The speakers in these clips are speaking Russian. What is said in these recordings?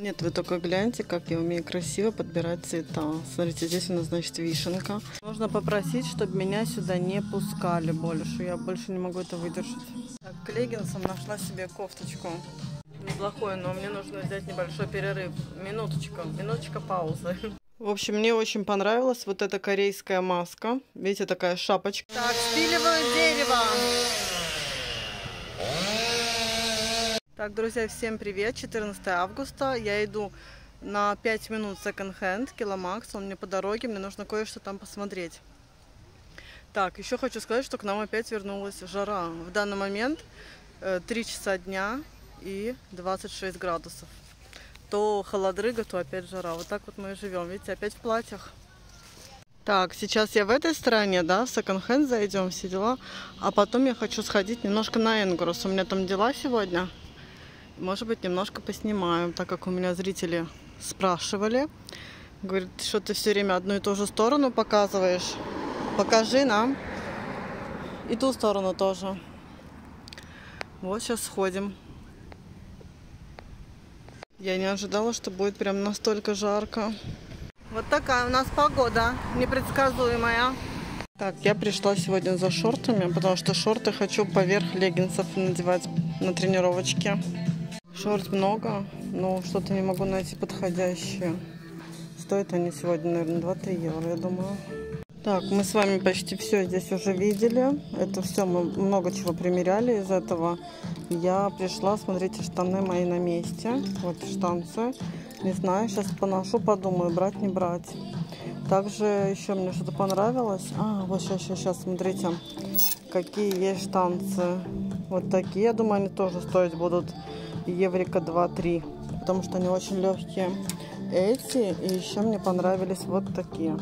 Нет, вы только гляньте, как я умею красиво подбирать цвета. Смотрите, здесь у нас, значит, вишенка. Нужно попросить, чтобы меня сюда не пускали больше. Я больше не могу это выдержать. Так, к леггинсам нашла себе кофточку. Неплохой, но мне нужно взять небольшой перерыв. Минуточка паузы. В общем, мне очень понравилась вот эта корейская маска. Видите, такая шапочка. Так, спиливаю дерево. Так, друзья, всем привет! 14 августа. Я иду на 5 минут секонд-хенд, Kilоmax. Он мне по дороге, мне нужно кое-что там посмотреть. Так, еще хочу сказать, что к нам опять вернулась жара. В данный момент 3 часа дня и 26 градусов. То холодрыга, то опять жара. Вот так вот мы и живем. Видите, опять в платьях. Так, сейчас я в этой стороне, да, в секонд-хенд зайдем, все дела. А потом я хочу сходить немножко на Энгрос. У меня там дела сегодня. Может быть, немножко поснимаем, так как у меня зрители спрашивали. Говорит, что ты все время одну и ту же сторону показываешь. Покажи нам. И ту сторону тоже. Вот сейчас сходим. Я не ожидала, что будет прям настолько жарко. Вот такая у нас погода непредсказуемая. Так, я пришла сегодня за шортами, потому что шорты хочу поверх леггинсов надевать на тренировочке. Шорт много, но что-то не могу найти подходящее. Стоят они сегодня, наверное, 2-3 евро, я думаю. Так, мы с вами почти все здесь уже видели. Это все, мы много чего примеряли из этого. Я пришла, смотрите, штаны мои на месте. Вот штанцы. Не знаю, сейчас поношу, подумаю, брать, не брать. Также еще мне что-то понравилось. А, вот сейчас, смотрите, какие есть штанцы. Вот такие, я думаю, они тоже стоить будут еврика 2-3, потому что они очень легкие. Эти, и еще мне понравились вот такие.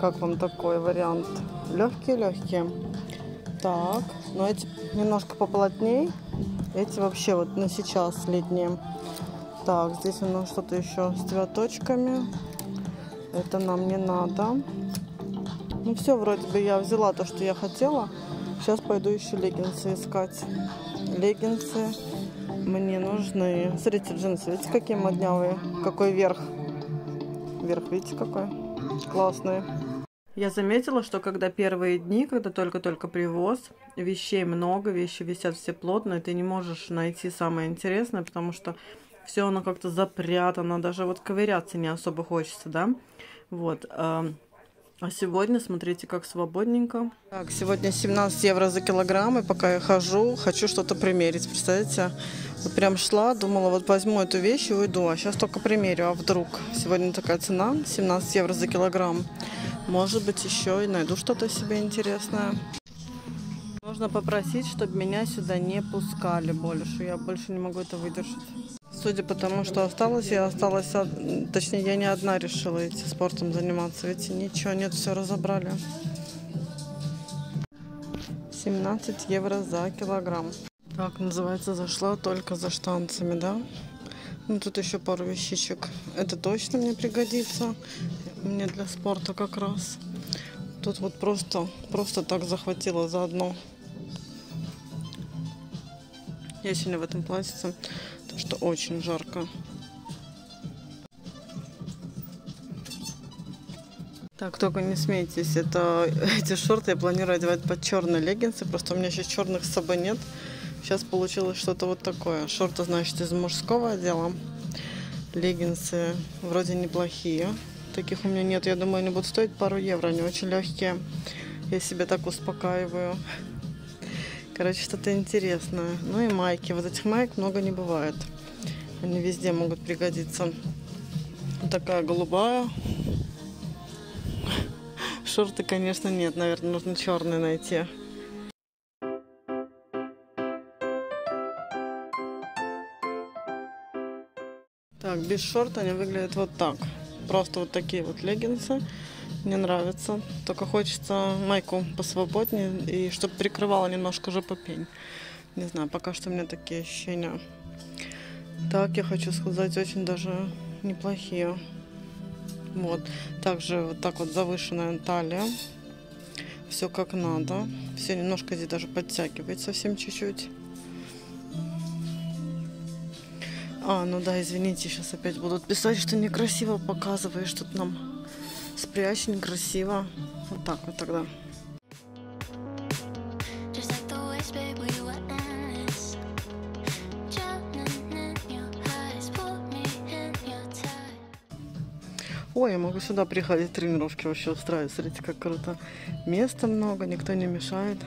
Как вам такой вариант? Легкие-легкие. Так, но эти немножко поплотнее. Эти вообще вот на сейчас летние. Так, здесь у нас что-то еще с цветочками. Это нам не надо. Ну все, вроде бы я взяла то, что я хотела. Сейчас пойду еще леггинсы искать. Леггинсы мне нужны. Смотрите, джинсы, видите, какие моднявые. Какой верх. Верх, видите, какой. Классные. Я заметила, что когда первые дни, когда только-только привоз, вещей много, вещи висят все плотно, и ты не можешь найти самое интересное, потому что все оно как-то запрятано, даже вот ковыряться не особо хочется, да? Вот. А сегодня, смотрите, как свободненько. Так, сегодня 17 евро за килограмм, и пока я хожу, хочу что-то примерить, представляете? Вот прям шла, думала, вот возьму эту вещь и уйду, а сейчас только примерю, а вдруг? Сегодня такая цена, 17 евро за килограмм. Может быть, еще и найду что-то себе интересное. Нужно попросить, чтобы меня сюда не пускали больше, я больше не могу это выдержать. Судя по тому, что осталась, точнее, я не одна решила идти спортом заниматься. Видите, ничего нет, все разобрали. 17 евро за килограмм. Так, называется, зашла только за штанцами, да? Ну, тут еще пару вещичек. Это точно мне пригодится. Мне для спорта как раз. Тут вот просто так захватила заодно. Я сегодня в этом платьице, потому что очень жарко. Так, только не смейтесь, эти шорты я планирую одевать под черные леггинсы, просто у меня сейчас черных с собой нет. Сейчас получилось что-то вот такое. Шорты, значит, из мужского отдела. Леггинсы вроде неплохие. Таких у меня нет, я думаю, они будут стоить пару евро, они очень легкие. Я себя так успокаиваю. Короче, что-то интересное. Ну и майки. Вот этих майк много не бывает. Они везде могут пригодиться. Вот такая голубая. Шорты, конечно, нет. Наверное, нужно черные найти. Так, без шорт они выглядят вот так. Просто вот такие вот леггинсы. Мне нравится. Только хочется майку посвободнее и чтобы прикрывала немножко жопопень. Не знаю, пока что у меня такие ощущения. Так, я хочу сказать, очень даже неплохие. Вот. Также вот так вот завышенная талия. Все как надо. Все немножко здесь даже подтягивает совсем чуть-чуть. А, ну да, извините, сейчас опять будут писать, что некрасиво показываешь, тут нам спрячь некрасиво. Вот так вот тогда. Ой, я могу сюда приходить, тренировки вообще устраивать. Смотрите, как круто. Места много, никто не мешает.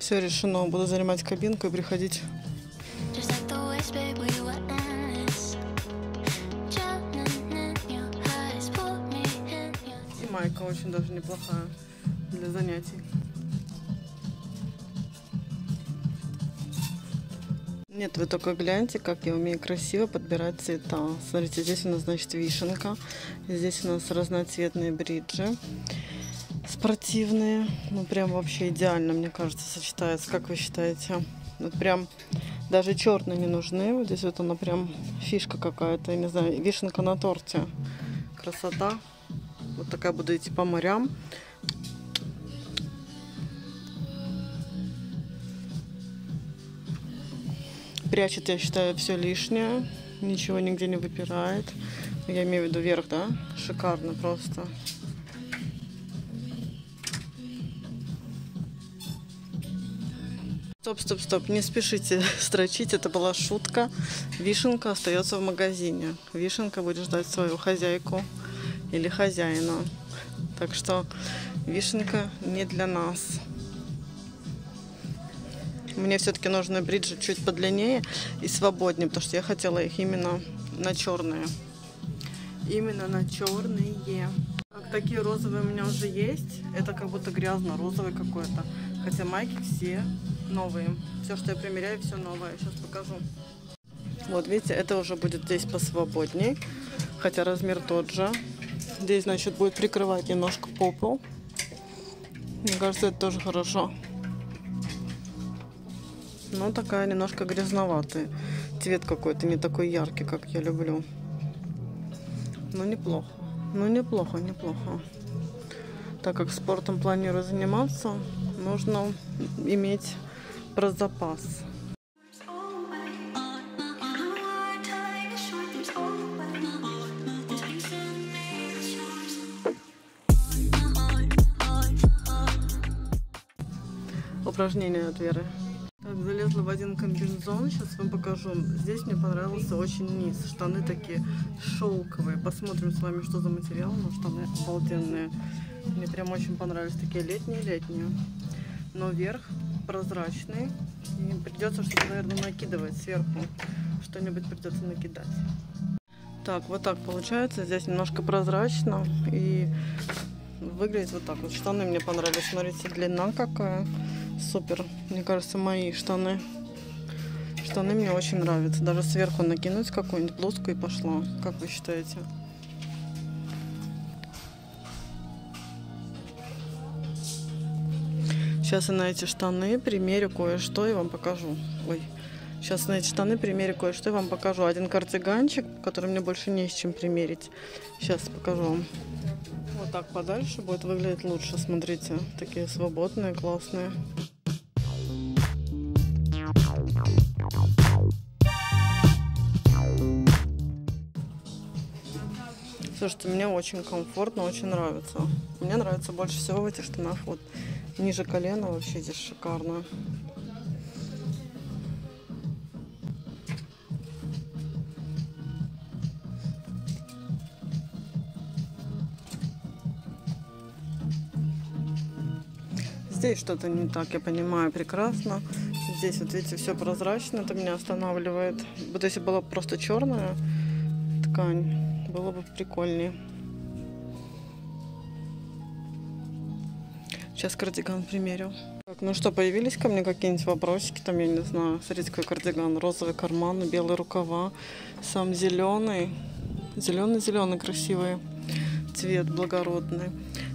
Все решено. Буду занимать кабинку и приходить. И майка очень даже неплохая для занятий. Нет, вы только гляньте, как я умею красиво подбирать цвета. Смотрите, здесь у нас, значит, вишенка. Здесь у нас разноцветные бриджи спортивные. Ну, прям вообще идеально, мне кажется, сочетается. Как вы считаете? Вот прям даже черные не нужны. Вот здесь вот она прям фишка какая-то, я не знаю, вишенка на торте. Красота. Вот такая буду идти по морям. Прячет, я считаю, все лишнее, ничего нигде не выпирает. Я имею в виду вверх, да? Шикарно просто. Стоп, стоп, стоп, не спешите строчить, это была шутка. Вишенка остается в магазине. Вишенка будет ждать свою хозяйку или хозяина. Так что вишенка не для нас. Мне все-таки нужны бриджи чуть подлиннее и свободнее, потому что я хотела их именно на черные. Именно на черные. Такие розовые у меня уже есть. Это как будто грязно-розовый какой-то. Хотя майки все новые. Все, что я примеряю, все новое. Сейчас покажу. Вот, видите, это уже будет здесь посвободней. Хотя размер тот же. Здесь, значит, будет прикрывать немножко попу. Мне кажется, это тоже хорошо. Но такая немножко грязноватая. Цвет какой-то не такой яркий, как я люблю. Но неплохо. Ну, неплохо, неплохо. Так как спортом планирую заниматься, нужно иметь про запас. Упражнение от Веры. Залезла в один комбинезон, сейчас вам покажу. Здесь мне понравился очень низ. Штаны такие шелковые. Посмотрим с вами, что за материал, но штаны обалденные. Мне прям очень понравились такие летние-летние. Но верх прозрачный. И придется что-то, наверное, накидывать сверху. Что-нибудь придется накидать. Так, вот так получается. Здесь немножко прозрачно. И выглядит вот так вот. Штаны мне понравились. Смотрите, длина какая. Супер, мне кажется, мои штаны. Штаны мне очень нравятся. Даже сверху накинуть какую-нибудь блузку и пошла. Как вы считаете? Сейчас я на эти штаны примерю кое-что и вам покажу. Ой, сейчас на эти штаны примерю кое-что и вам покажу. Один кардиганчик, который мне больше не с чем примерить. Сейчас покажу вам. Вот так подальше будет выглядеть лучше. Смотрите, такие свободные, классные. Слушайте, мне очень комфортно, очень нравится. Мне нравится больше всего в этих штанах. Вот ниже колена вообще здесь шикарно. Здесь что-то не так, я понимаю прекрасно. Здесь, вот видите, все прозрачно, это меня останавливает. Вот если была бы просто черная ткань, было бы прикольнее. Сейчас кардиган примерю. Так, ну что, появились ко мне какие-нибудь вопросики? Там, я не знаю, смотрите, какой кардиган. Розовый карман, белые рукава, сам зеленый. Зеленый-зеленый красивый цвет, благородный.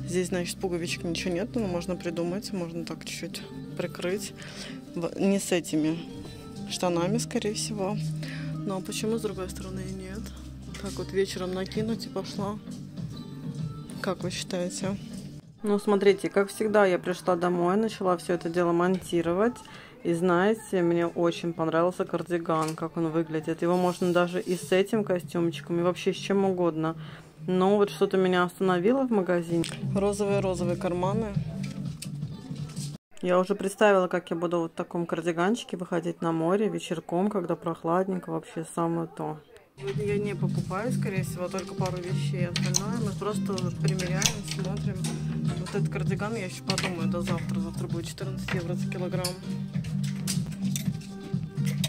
Здесь, значит, пуговичек ничего нет, но можно придумать, можно так чуть-чуть прикрыть. Не с этими штанами, скорее всего. Ну, а почему с другой стороны и нет? Вот так вот вечером накинуть и пошла. Как вы считаете? Ну, смотрите, как всегда, я пришла домой, начала все это дело монтировать. И знаете, мне очень понравился кардиган, как он выглядит. Его можно даже и с этим костюмчиком, и вообще с чем угодно. Но вот что-то меня остановило в магазине. Розовые-розовые карманы. Я уже представила, как я буду вот в таком кардиганчике выходить на море вечерком, когда прохладненько, вообще самое то. Сегодня я не покупаю, скорее всего, только пару вещей. Остальное мы просто примеряем, смотрим. Вот этот кардиган я еще подумаю до завтра. Завтра будет 14 евро за килограмм.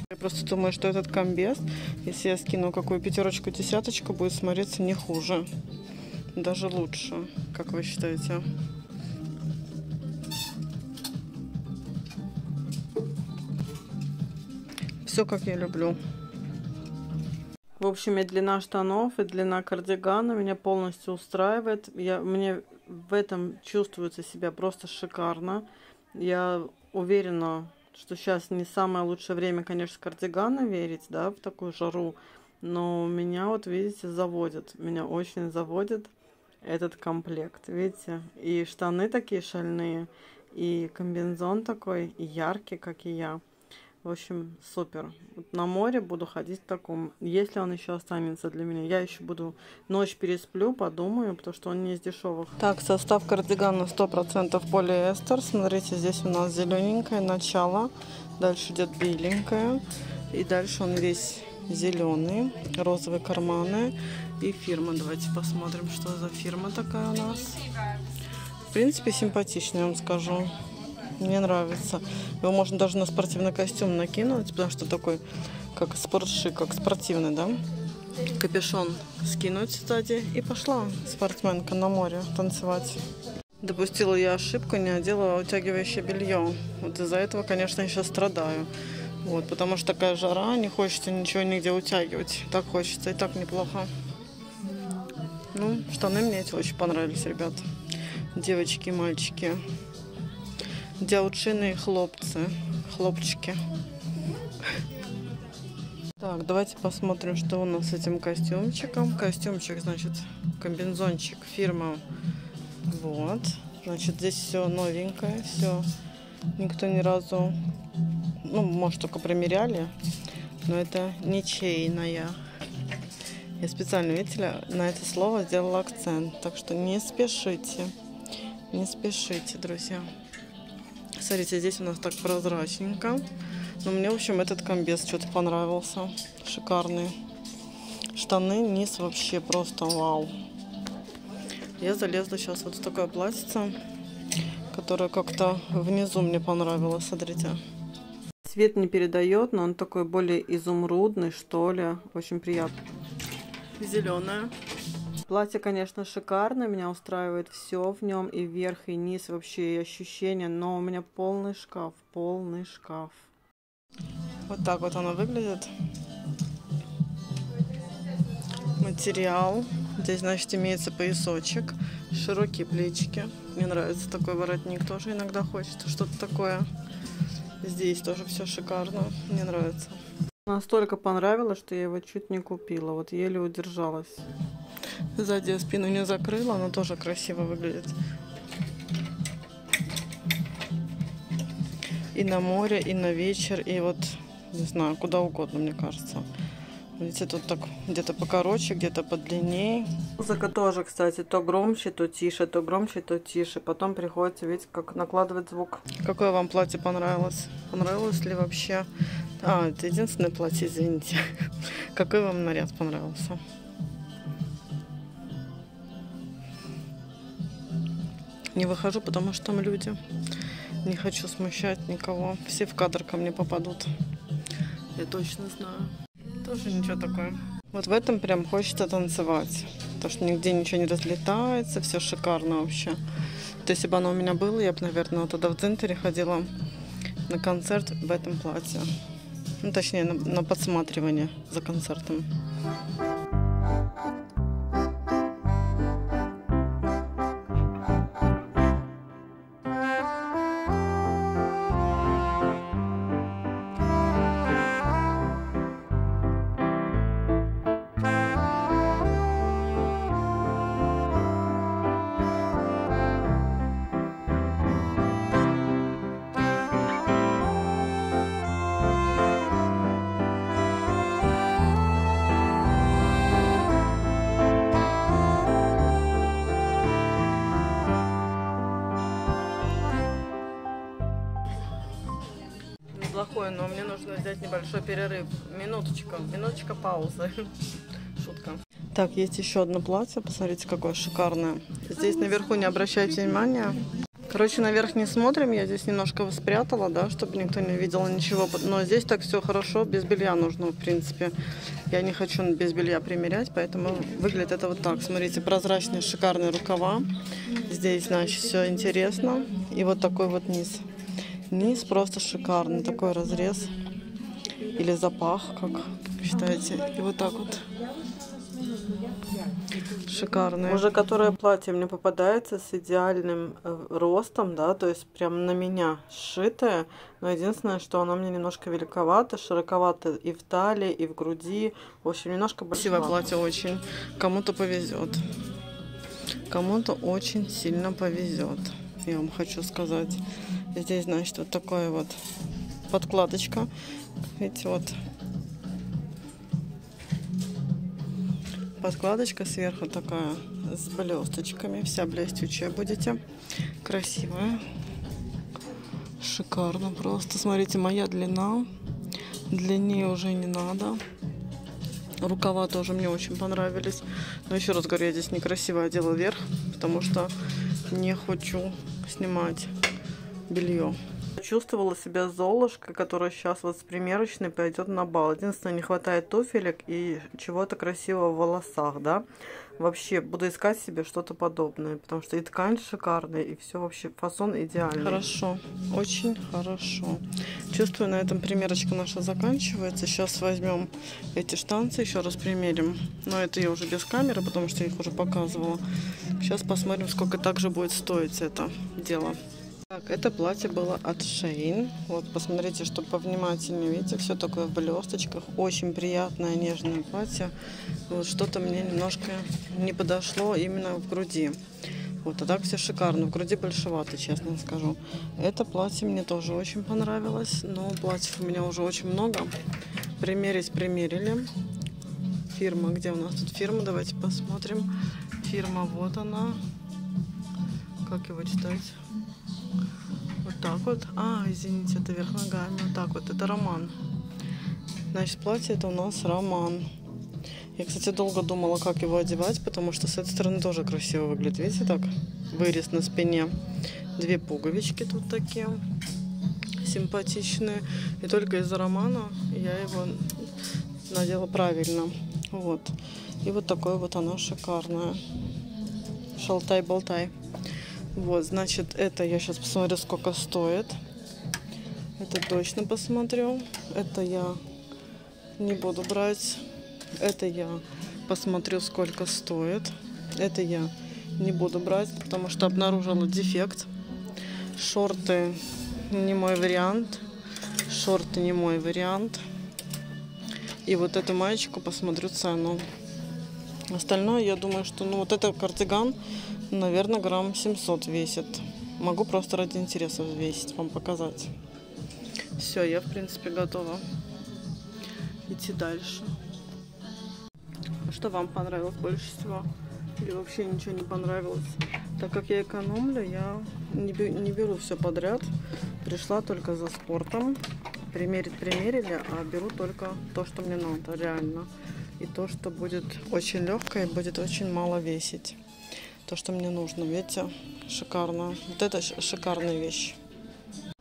Я просто думаю, что этот комбез, если я скину какую пятерочку-десяточку, будет смотреться не хуже. Даже лучше, как вы считаете? Все, как я люблю. В общем, и длина штанов, и длина кардигана меня полностью устраивает. Мне в этом чувствуется себя просто шикарно. Я уверена, что сейчас не самое лучшее время, конечно, кардигана верить, да, в такую жару. Но меня вот, видите, заводит. Меня очень заводит этот комплект, видите. И штаны такие шальные, и комбинезон такой, и яркий, как и я. В общем, супер. Вот на море буду ходить в таком, если он еще останется для меня. Я еще буду ночь пересплю, подумаю, потому что он не из дешевых. Так, состав кардигана 100% полиэстер. Смотрите, здесь у нас зелененькое начало, дальше идет беленькое, и дальше он весь зеленый, розовые карманы и фирма. Давайте посмотрим, что за фирма такая у нас. В принципе, симпатичная, я вам скажу. Мне нравится. Его можно даже на спортивный костюм накинуть, потому что такой, как спортшик, как спортивный, да? Капюшон скинуть сзади. И пошла спортсменка на море танцевать. Допустила я ошибку, не одела утягивающее белье. Вот из-за этого, конечно, я сейчас страдаю. Вот, потому что такая жара, не хочется ничего нигде утягивать. Так хочется, и так неплохо. Ну, штаны мне эти очень понравились, ребят. Девочки и мальчики. Дяучины и хлопчики. Так, давайте посмотрим, что у нас с этим костюмчиком. Костюмчик, значит, комбинзончик фирма. Вот. Значит, здесь все новенькое, все. Никто ни разу, ну, может, только примеряли, но это ничейная. Я специально, видите, на это слово сделала акцент. Так что не спешите. Не спешите, друзья. Смотрите, здесь у нас так прозрачненько. Но мне, в общем, этот комбез что-то понравился. Шикарный. Штаны, низ вообще просто вау. Я залезла сейчас вот в такое платьице, которое как-то внизу мне понравилось. Смотрите. Цвет не передает, но он такой более изумрудный, что ли. Очень приятно. Зеленое. Платье, конечно, шикарное, меня устраивает все в нем, и вверх, и низ, вообще, и ощущения, но у меня полный шкаф, полный шкаф. Вот так вот оно выглядит. Материал. Здесь, значит, имеется поясочек, широкие плечики. Мне нравится такой воротник, тоже иногда хочется что-то такое. Здесь тоже все шикарно, мне нравится. Настолько понравилось, что я его чуть не купила, вот еле удержалась. Сзади я спину не закрыла, она тоже красиво выглядит. И на море, и на вечер, и вот, не знаю, куда угодно, мне кажется. Видите, тут так где-то покороче, где-то подлиннее. Музыка тоже, кстати, то громче, то тише, то громче, то тише. Потом приходится, видите, как накладывать звук. Какое вам платье понравилось? Понравилось ли вообще? А, это единственное платье, извините. Какой вам наряд понравился? Не выхожу, потому что там люди. Не хочу смущать никого. Все в кадр ко мне попадут. Я точно знаю. Тоже ничего такое. Вот в этом прям хочется танцевать. Потому что нигде ничего не разлетается. Все шикарно вообще. Вот если бы оно у меня было, я бы, наверное, тогда в Дзинтере ходила на концерт в этом платье. Ну, точнее, на подсматривание за концертом. плохой, но мне нужно взять небольшой перерыв. Минуточка паузы. Шутка. Так, есть еще одно платье. Посмотрите, какое шикарное. Здесь наверху не обращайте внимания. Короче, наверх не смотрим. Я здесь немножко спрятала, да, чтобы никто не видел ничего. Но здесь так все хорошо. Без белья нужно, в принципе. Я не хочу без белья примерять, поэтому выглядит это вот так. Смотрите, прозрачные, шикарные рукава. Здесь, значит, все интересно. И вот такой вот низ. Низ просто шикарный. Такой разрез. Или запах, как считаете. И вот так вот. Шикарное. Уже которое платье мне попадается с идеальным ростом, да, то есть прям на меня сшитое, но единственное, что оно мне немножко великовато, широковато и в талии, и в груди, в общем, немножко большое. Красивое платье очень, кому-то повезет, кому-то очень сильно повезет, я вам хочу сказать. Здесь, значит, вот такая вот подкладочка, видите, вот. Подкладочка сверху такая с блесточками, вся блестючая будете, красивая, шикарно просто. Смотрите, моя длина, длиннее уже не надо. Рукава тоже мне очень понравились, но еще раз говорю, я здесь некрасиво одела вверх, потому что не хочу снимать белье. Чувствовала себя Золушкой, которая сейчас вот с примерочной пойдет на бал. Единственное, не хватает туфелек и чего-то красивого в волосах, да. Вообще, буду искать себе что-то подобное, потому что и ткань шикарная, и все вообще, фасон идеальный. Хорошо, очень хорошо. Чувствую, на этом примерочка наша заканчивается. Сейчас возьмем эти штанцы, еще раз примерим. Но это я уже без камеры, потому что я их уже показывала. Сейчас посмотрим, сколько также будет стоить это дело. Так, это платье было от Shein. Вот, посмотрите, что повнимательнее, видите, все такое в блесточках. Очень приятное, нежное платье. Вот что-то мне немножко не подошло именно в груди. Вот, а так все шикарно. В груди большевато, честно скажу. Это платье мне тоже очень понравилось, но платьев у меня уже очень много. Примерить примерили. Фирма, где у нас тут фирма? Давайте посмотрим. Фирма, вот она. Как его читать? Так вот, извините, это верх ногами, вот так вот, это Роман. Значит, платье это у нас Роман. Я, кстати, долго думала, как его одевать, потому что с этой стороны тоже красиво выглядит, видите, так, вырез на спине, две пуговички тут такие симпатичные, и только из-за Романа я его надела правильно, вот, и вот такое вот оно шикарное, шалтай-болтай. Вот, значит, это я сейчас посмотрю, сколько стоит. Это точно посмотрю. Это я не буду брать. Это я посмотрю, сколько стоит. Это я не буду брать, потому что обнаружила дефект. Шорты не мой вариант. Шорты не мой вариант. И вот эту маечку посмотрю цену. Остальное, я думаю, что, ну, вот это кардиган, наверное, грамм 700 весит. Могу просто ради интереса взвесить, вам показать. Все, я, в принципе, готова идти дальше. Что вам понравилось больше всего? Или вообще ничего не понравилось? Так как я экономлю, я не беру все подряд. Пришла только за спортом. Примерить примерили, а беру только то, что мне надо, реально. И то, что будет очень легкое, будет очень мало весить. То, что мне нужно, видите, шикарно. Вот это шикарная вещь.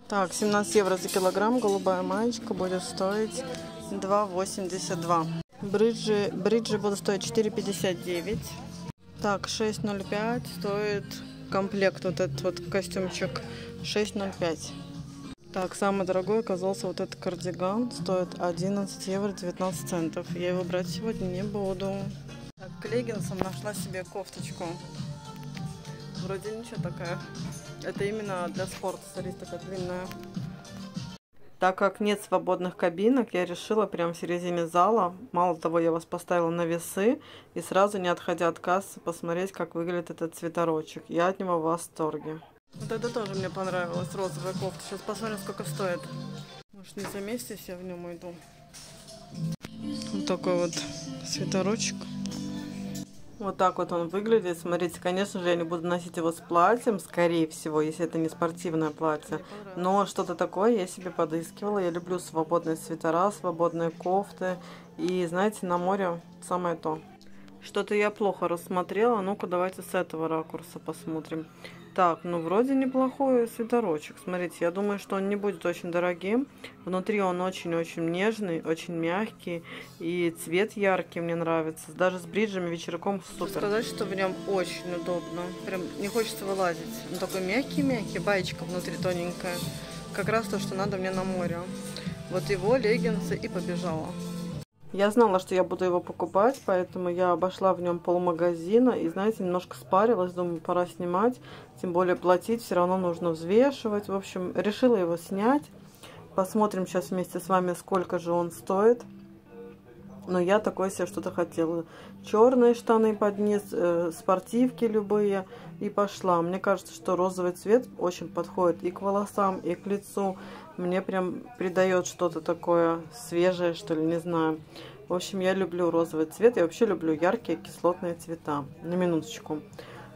Так, 17 евро за килограмм. Голубая маечка будет стоить 2,82. Бриджи будут стоить 4,59. Так, 6,05 стоит комплект, вот этот вот костюмчик. 6,05. Так, самый дорогой оказался вот этот кардиган. Стоит 11 евро 19 центов. Я его брать сегодня не буду. Так, к леггинсам нашла себе кофточку. Вроде ничего такая. Это именно для спорта, смотрите, такая длинная. Так как нет свободных кабинок, я решила прямо в середине зала. Мало того, я вас поставила на весы. И сразу, не отходя от кассы, посмотреть, как выглядит этот свитерочек. Я от него в восторге. Вот это тоже мне понравилось, розовая кофта. Сейчас посмотрим, сколько стоит. Может, не заместись, я в нем уйду. Вот такой вот свитерочек. Вот так вот он выглядит. Смотрите, конечно же, я не буду носить его с платьем, скорее всего, если это не спортивное платье. Но что-то такое я себе подыскивала. Я люблю свободные свитера, свободные кофты. И, знаете, на море самое то. Что-то я плохо рассмотрела. Ну-ка, давайте с этого ракурса посмотрим. Так, ну вроде неплохой свитерочек. Смотрите, я думаю, что он не будет очень дорогим. Внутри он очень-очень нежный, очень мягкий. И цвет яркий мне нравится. Даже с бриджами вечерком супер. Хочу сказать, что в нем очень удобно. Прям не хочется вылазить. Он такой мягкий-мягкий, баечка внутри тоненькая. Как раз то, что надо мне на море. Вот его леггинсы и побежала. Я знала, что я буду его покупать, поэтому я обошла в нем полмагазина и, знаете, немножко спарилась, думаю, пора снимать, тем более платить все равно нужно взвешивать. В общем, решила его снять. Посмотрим сейчас вместе с вами, сколько же он стоит. Но я такое себе что-то хотела. Черные штаны под низ, спортивки любые. И пошла. Мне кажется, что розовый цвет очень подходит и к волосам, и к лицу. Мне прям придает что-то такое свежее, что ли, не знаю. В общем, я люблю розовый цвет. Я вообще люблю яркие кислотные цвета. На минуточку.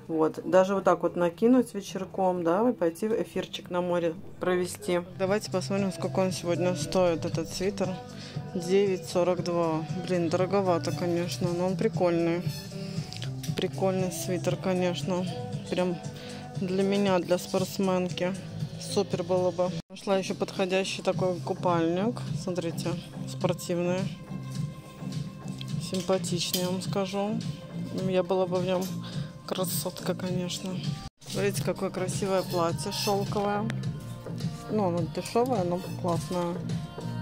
Вот. Даже вот так вот накинуть вечерком, да, и пойти эфирчик на море провести. Давайте посмотрим, сколько он сегодня стоит, этот свитер. 9,42. Блин, дороговато, конечно, но он прикольный. Прикольный свитер, конечно. Прям для меня, для спортсменки. Супер было бы. Нашла еще подходящий такой купальник. Смотрите, спортивный. Симпатичный, я вам скажу. Я была бы в нем красотка, конечно. Смотрите, какое красивое платье шелковое. Ну, оно дешевое, но классное.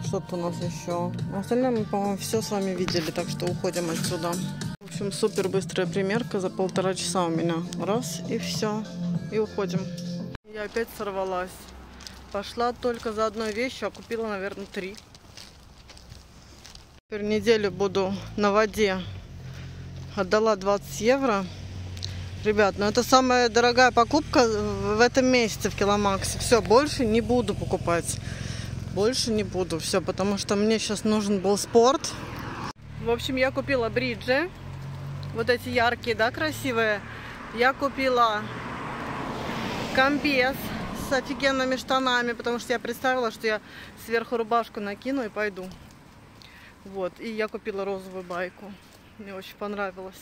Что-то у нас еще. Остальное мы, по-моему, все с вами видели, так что уходим отсюда. В общем, супер быстрая примерка за 1,5 часа у меня. Раз, и все. И уходим. Я опять сорвалась. Пошла только за одной вещью, а купила, наверное, 3. Теперь неделю буду на воде. Отдала 20 евро. Ребят, ну это самая дорогая покупка в этом месяце в Киломаксе. Все, больше не буду покупать. Больше не буду, все, потому что мне сейчас нужен был спорт. В общем, я купила бриджи. Вот эти яркие, да, красивые. Я купила комбез с офигенными штанами, потому что я представила, что я сверху рубашку накину и пойду. Вот, и я купила розовую байку. Мне очень понравилось.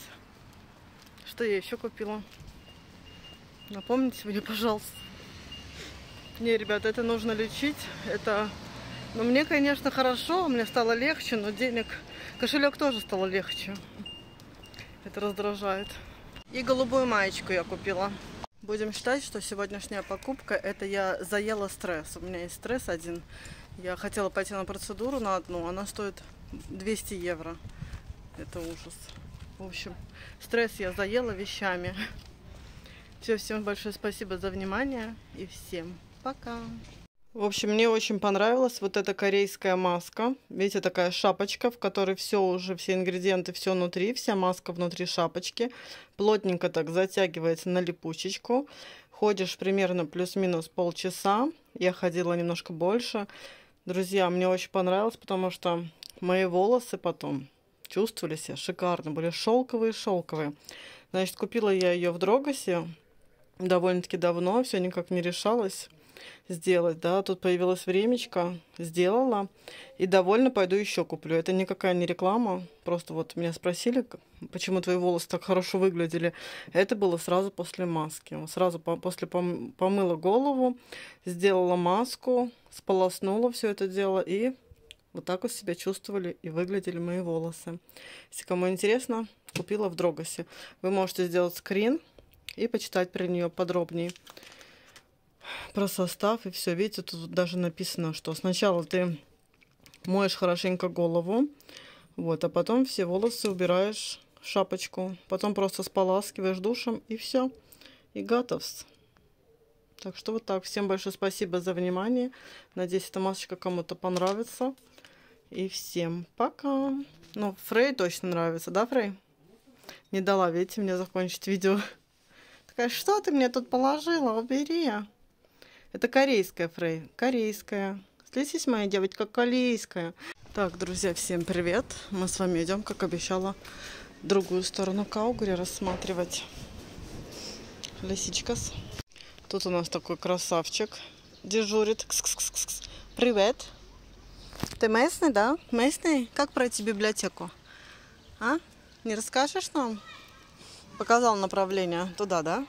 Что я еще купила? Напомните мне, пожалуйста. Не, ребят, это нужно лечить. Это, ну, мне, конечно, хорошо, мне стало легче, но денег, кошелек тоже стало легче. Это раздражает. И голубую маечку я купила. Будем считать, что сегодняшняя покупка — это я заела стресс. У меня есть стресс один. Я хотела пойти на процедуру на одну, она стоит 200 евро. Это ужас. В общем, стресс я заела вещами. Все, всем большое спасибо за внимание и всем пока. В общем, мне очень понравилась вот эта корейская маска. Видите, такая шапочка, в которой все уже, все ингредиенты, все внутри, вся маска внутри шапочки. Плотненько так затягивается на липучечку. Ходишь примерно плюс-минус полчаса. Я ходила немножко больше. Друзья, мне очень понравилось, потому что мои волосы потом чувствовали себя шикарно. Были шелковые-шелковые. Значит, купила я ее в Дрогосе довольно-таки давно. Все никак не решалась сделать, да, тут появилось времечко, сделала, и довольно пойду еще куплю. Это никакая не реклама, просто вот меня спросили, почему твои волосы так хорошо выглядели. Это было сразу после маски, сразу после помыла голову, сделала маску, сполоснула все это дело, и вот так вот себя чувствовали и выглядели мои волосы. Если кому интересно, купила в Дрогосе. Вы можете сделать скрин и почитать про нее подробнее. Про состав и все. Видите, тут даже написано, что сначала ты моешь хорошенько голову, вот, а потом все волосы убираешь в шапочку. Потом просто споласкиваешь душем и все. И готовс. Так что вот так. Всем большое спасибо за внимание. Надеюсь, эта масочка кому-то понравится. И всем пока. Ну, Фрей точно нравится, да, Фрей? Не дала, видите, мне закончить видео. Такая, что ты мне тут положила? Убери. Это корейская, Фрей. Корейская. Слезись, моя девочка, корейская. Так, друзья, всем привет. Мы с вами идем, как обещала, другую сторону каугури рассматривать. Лисичкас. Тут у нас такой красавчик дежурит. Кс-кс-кс-кс. Привет. Ты местный, да? Местный? Как пройти библиотеку? А? Не расскажешь нам? Показал направление туда, да?